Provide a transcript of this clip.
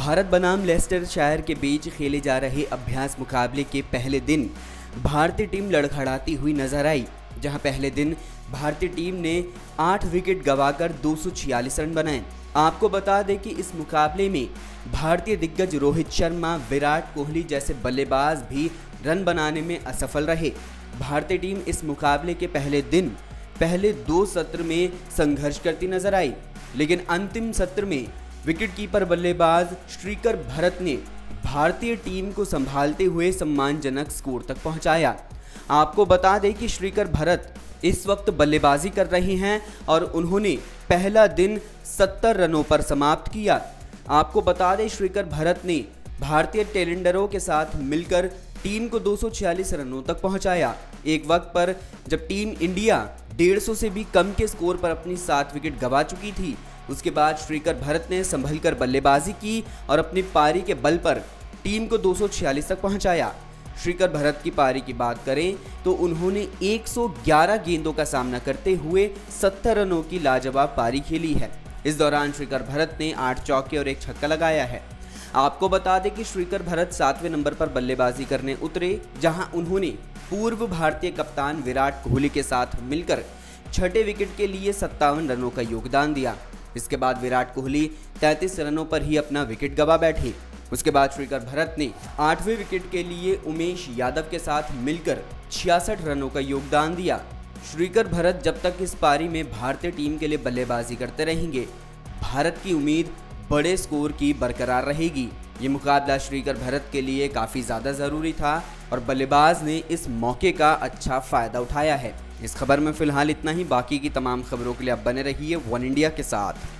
भारत बनाम लेस्टरशायर के बीच खेले जा रहे अभ्यास मुकाबले के पहले दिन भारतीय टीम लड़खड़ाती हुई नजर आई, जहां पहले दिन भारतीय टीम ने 8 विकेट गंवाकर 246 रन बनाए। आपको बता दें कि इस मुकाबले में भारतीय दिग्गज रोहित शर्मा, विराट कोहली जैसे बल्लेबाज भी रन बनाने में असफल रहे। भारतीय टीम इस मुकाबले के पहले दिन पहले 2 सत्र में संघर्ष करती नजर आई, लेकिन अंतिम सत्र में विकेटकीपर बल्लेबाज श्रीकर भरत ने भारतीय टीम को संभालते हुए सम्मानजनक स्कोर तक पहुंचाया। आपको बता दें कि श्रीकर भरत इस वक्त बल्लेबाजी कर रहे हैं और उन्होंने पहला दिन 70 रनों पर समाप्त किया। आपको बता दें श्रीकर भरत ने भारतीय टेलेंडरों के साथ मिलकर टीम को 246 रनों तक पहुंचाया। एक वक्त पर जब टीम इंडिया 150 से भी कम के स्कोर पर अपनी 7 विकेट गंवा चुकी थी, उसके बाद श्रीकर भरत ने संभलकर बल्लेबाजी की और अपनी पारी के बल पर टीम को 246 तक पहुंचाया। श्रीकर भरत की पारी की बात करें तो उन्होंने 111 गेंदों का सामना करते हुए 70 रनों की लाजवाब पारी खेली है। इस दौरान श्रीकर भरत ने 8 चौके और 1 छक्का लगाया है। आपको बता दें कि श्रीकर भरत 7वें नंबर पर बल्लेबाजी करने उतरे, जहां उन्होंने पूर्व भारतीय कप्तान विराट कोहली के साथ मिलकर 6ठे विकेट के लिए 57 रनों का योगदान दिया। इसके बाद विराट कोहली 33 रनों पर ही अपना विकेट गंवा बैठे। उसके बाद श्रीकर भरत ने 8वें विकेट के लिए उमेश यादव के साथ मिलकर 66 रनों का योगदान दिया। श्रीकर भरत जब तक इस पारी में भारतीय टीम के लिए बल्लेबाजी करते रहेंगे, भारत की उम्मीद बड़े स्कोर की बरकरार रहेगी। ये मुकाबला श्रीकर भरत के लिए काफ़ी ज़्यादा ज़रूरी था और बल्लेबाज ने इस मौके का अच्छा फ़ायदा उठाया है। इस खबर में फ़िलहाल इतना ही। बाकी की तमाम खबरों के लिए आप बने रहिए वन इंडिया के साथ।